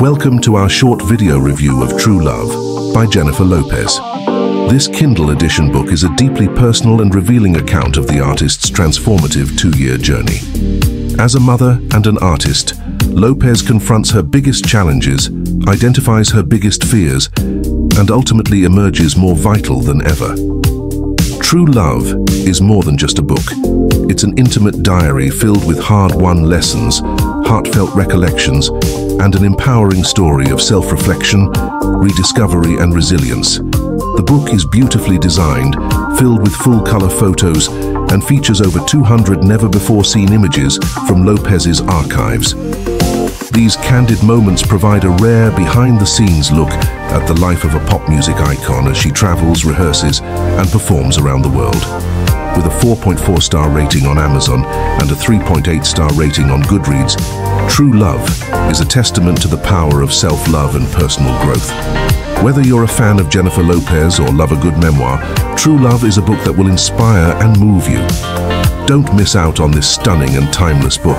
Welcome to our short video review of True Love by Jennifer Lopez. This Kindle edition book is a deeply personal and revealing account of the artist's transformative two-year journey. As a mother and an artist, Lopez confronts her biggest challenges, identifies her biggest fears, and ultimately emerges more vital than ever. True Love is more than just a book. It's an intimate diary filled with hard-won lessons, heartfelt recollections, and an empowering story of self-reflection, rediscovery, and resilience. The book is beautifully designed, filled with full-color photos, and features over 200 never-before-seen images from Lopez's archives. These candid moments provide a rare behind-the-scenes look at the life of a pop music icon as she travels, rehearses, and performs around the world. With a 4.4-star rating on Amazon and a 3.8-star rating on Goodreads, True Love is a testament to the power of self-love and personal growth. Whether you're a fan of Jennifer Lopez or love a good memoir, True Love is a book that will inspire and move you. Don't miss out on this stunning and timeless book.